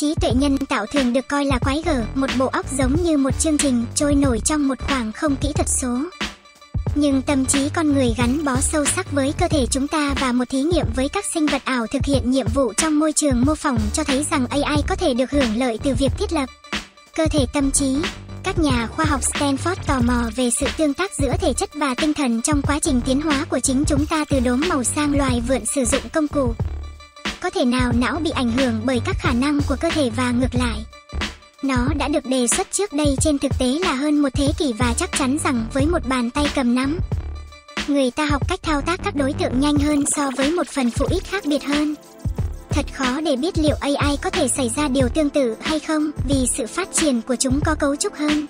Trí tuệ nhân tạo thường được coi là quái gở, một bộ óc giống như một chương trình trôi nổi trong một khoảng không kỹ thuật số. Nhưng tâm trí con người gắn bó sâu sắc với cơ thể chúng ta, và một thí nghiệm với các sinh vật ảo thực hiện nhiệm vụ trong môi trường mô phỏng cho thấy rằng AI có thể được hưởng lợi từ việc thiết lập cơ thể tâm trí. Các nhà khoa học Stanford tò mò về sự tương tác giữa thể chất và tinh thần trong quá trình tiến hóa của chính chúng ta, từ đốm màu sang loài vượn sử dụng công cụ. Có thể nào não bị ảnh hưởng bởi các khả năng của cơ thể và ngược lại? Nó đã được đề xuất trước đây trên thực tế là hơn một thế kỷ, và chắc chắn rằng với một bàn tay cầm nắm, người ta học cách thao tác các đối tượng nhanh hơn so với một phần phụ ít khác biệt hơn. Thật khó để biết liệu AI có thể xảy ra điều tương tự hay không, vì sự phát triển của chúng có cấu trúc hơn.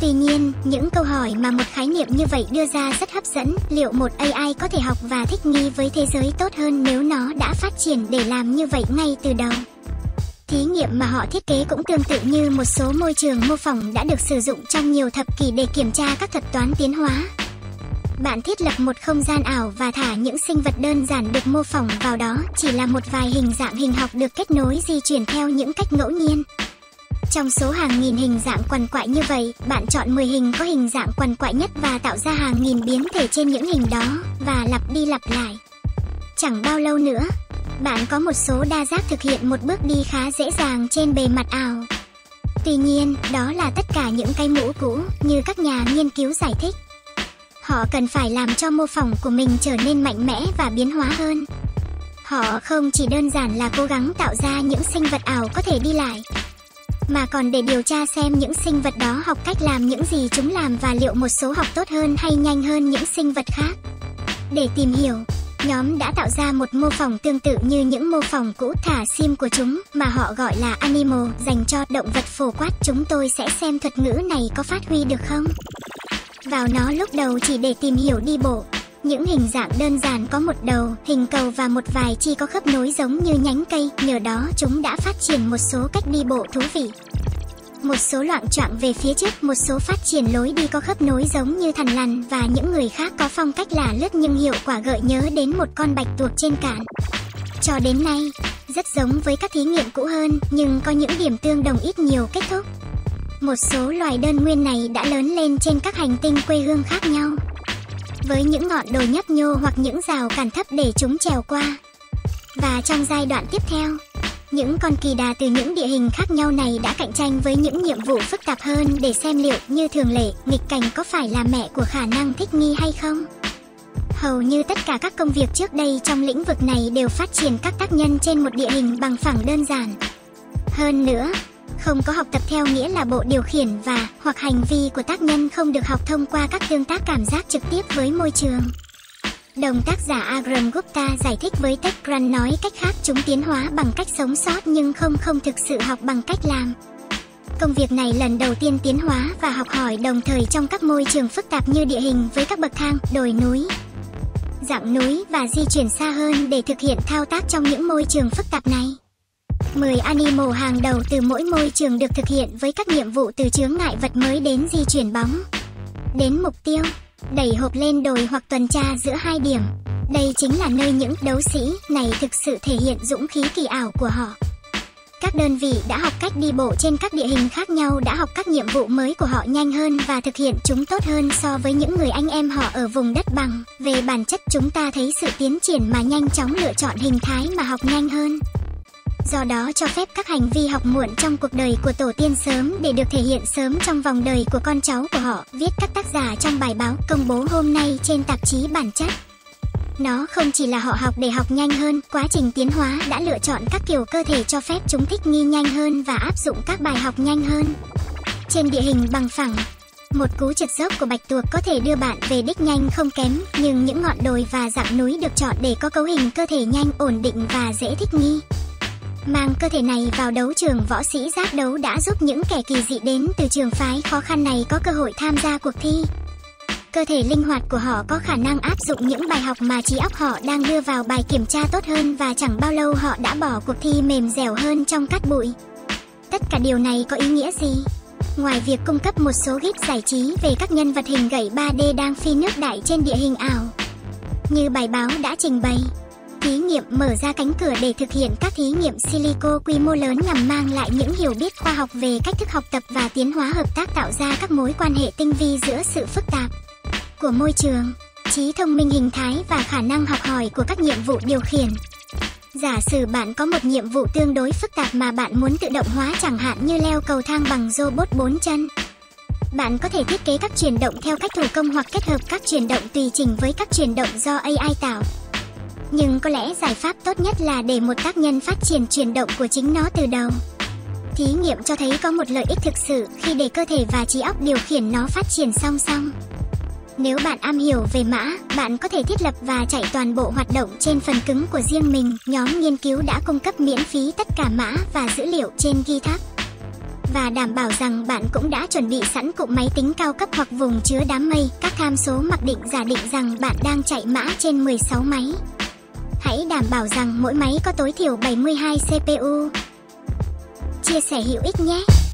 Tuy nhiên, những câu hỏi mà một khái niệm như vậy đưa ra rất hấp dẫn. Liệu một AI có thể học và thích nghi với thế giới tốt hơn nếu nó đã phát triển để làm như vậy ngay từ đầu? Thí nghiệm mà họ thiết kế cũng tương tự như một số môi trường mô phỏng đã được sử dụng trong nhiều thập kỷ để kiểm tra các thuật toán tiến hóa. Bạn thiết lập một không gian ảo và thả những sinh vật đơn giản được mô phỏng vào đó, chỉ là một vài hình dạng hình học được kết nối di chuyển theo những cách ngẫu nhiên. Trong số hàng nghìn hình dạng quằn quại như vậy, bạn chọn 10 hình có hình dạng quằn quại nhất và tạo ra hàng nghìn biến thể trên những hình đó, và lặp đi lặp lại. Chẳng bao lâu nữa, bạn có một số đa giác thực hiện một bước đi khá dễ dàng trên bề mặt ảo. Tuy nhiên, đó là tất cả những cái mũ cũ, như các nhà nghiên cứu giải thích. Họ cần phải làm cho mô phỏng của mình trở nên mạnh mẽ và biến hóa hơn. Họ không chỉ đơn giản là cố gắng tạo ra những sinh vật ảo có thể đi lại, mà còn để điều tra xem những sinh vật đó học cách làm những gì chúng làm, và liệu một số học tốt hơn hay nhanh hơn những sinh vật khác. Để tìm hiểu, nhóm đã tạo ra một mô phỏng tương tự như những mô phỏng cũ thả sim của chúng, mà họ gọi là Animal, dành cho động vật phổ quát. Chúng tôi sẽ xem thuật ngữ này có phát huy được không. Vào nó lúc đầu chỉ để tìm hiểu đi bộ. Những hình dạng đơn giản có một đầu, hình cầu và một vài chi có khớp nối giống như nhánh cây, nhờ đó chúng đã phát triển một số cách đi bộ thú vị. Một số loạng choạng về phía trước, một số phát triển lối đi có khớp nối giống như thằn lằn, và những người khác có phong cách lả lướt nhưng hiệu quả gợi nhớ đến một con bạch tuộc trên cạn. Cho đến nay, rất giống với các thí nghiệm cũ hơn, nhưng có những điểm tương đồng ít nhiều kết thúc. Một số loài đơn nguyên này đã lớn lên trên các hành tinh quê hương khác nhau, với những ngọn đồi nhấp nhô hoặc những rào cản thấp để chúng trèo qua. Và trong giai đoạn tiếp theo, những con kỳ đà từ những địa hình khác nhau này đã cạnh tranh với những nhiệm vụ phức tạp hơn để xem liệu, như thường lệ, nghịch cảnh có phải là mẹ của khả năng thích nghi hay không. Hầu như tất cả các công việc trước đây trong lĩnh vực này đều phát triển các tác nhân trên một địa hình bằng phẳng đơn giản. Hơn nữa, không có học tập theo nghĩa là bộ điều khiển và hoặc hành vi của tác nhân không được học thông qua các tương tác cảm giác trực tiếp với môi trường. Đồng tác giả Agrim Gupta giải thích với TechCrunch, nói cách khác, chúng tiến hóa bằng cách sống sót nhưng không thực sự học bằng cách làm. Công việc này lần đầu tiên tiến hóa và học hỏi đồng thời trong các môi trường phức tạp như địa hình với các bậc thang, đồi núi, dãy núi và di chuyển xa hơn để thực hiện thao tác trong những môi trường phức tạp này. 10 animal hàng đầu từ mỗi môi trường được thực hiện với các nhiệm vụ từ chướng ngại vật mới đến di chuyển bóng đến mục tiêu, đẩy hộp lên đồi hoặc tuần tra giữa hai điểm. Đây chính là nơi những đấu sĩ này thực sự thể hiện dũng khí kỳ ảo của họ. Các đơn vị đã học cách đi bộ trên các địa hình khác nhau đã học các nhiệm vụ mới của họ nhanh hơn và thực hiện chúng tốt hơn so với những người anh em họ ở vùng đất bằng. Về bản chất, chúng ta thấy sự tiến triển mà nhanh chóng lựa chọn hình thái mà học nhanh hơn, do đó cho phép các hành vi học muộn trong cuộc đời của tổ tiên sớm để được thể hiện sớm trong vòng đời của con cháu của họ, viết các tác giả trong bài báo công bố hôm nay trên tạp chí Bản Chất. Nó không chỉ là họ học để học nhanh hơn, quá trình tiến hóa đã lựa chọn các kiểu cơ thể cho phép chúng thích nghi nhanh hơn và áp dụng các bài học nhanh hơn. Trên địa hình bằng phẳng, một cú trượt dốc của bạch tuộc có thể đưa bạn về đích nhanh không kém, nhưng những ngọn đồi và dạng núi được chọn để có cấu hình cơ thể nhanh, ổn định và dễ thích nghi. Mang cơ thể này vào đấu trường võ sĩ giác đấu đã giúp những kẻ kỳ dị đến từ trường phái khó khăn này có cơ hội tham gia cuộc thi. Cơ thể linh hoạt của họ có khả năng áp dụng những bài học mà trí óc họ đang đưa vào bài kiểm tra tốt hơn, và chẳng bao lâu họ đã bỏ cuộc thi mềm dẻo hơn trong cát bụi. Tất cả điều này có ý nghĩa gì? Ngoài việc cung cấp một số gif giải trí về các nhân vật hình gậy 3D đang phi nước đại trên địa hình ảo, như bài báo đã trình bày, thí nghiệm mở ra cánh cửa để thực hiện các thí nghiệm silico quy mô lớn nhằm mang lại những hiểu biết khoa học về cách thức học tập và tiến hóa, hợp tác tạo ra các mối quan hệ tinh vi giữa sự phức tạp của môi trường, trí thông minh hình thái và khả năng học hỏi của các nhiệm vụ điều khiển. Giả sử bạn có một nhiệm vụ tương đối phức tạp mà bạn muốn tự động hóa, chẳng hạn như leo cầu thang bằng robot 4 chân. Bạn có thể thiết kế các chuyển động theo cách thủ công hoặc kết hợp các chuyển động tùy chỉnh với các chuyển động do AI tạo. Nhưng có lẽ giải pháp tốt nhất là để một tác nhân phát triển chuyển động của chính nó từ đầu. Thí nghiệm cho thấy có một lợi ích thực sự khi để cơ thể và trí óc điều khiển nó phát triển song song. Nếu bạn am hiểu về mã, bạn có thể thiết lập và chạy toàn bộ hoạt động trên phần cứng của riêng mình. Nhóm nghiên cứu đã cung cấp miễn phí tất cả mã và dữ liệu trên GitHub, và đảm bảo rằng bạn cũng đã chuẩn bị sẵn cụm máy tính cao cấp hoặc vùng chứa đám mây. Các tham số mặc định giả định rằng bạn đang chạy mã trên 16 máy. Hãy đảm bảo rằng mỗi máy có tối thiểu 72 CPU. Chia sẻ hữu ích nhé!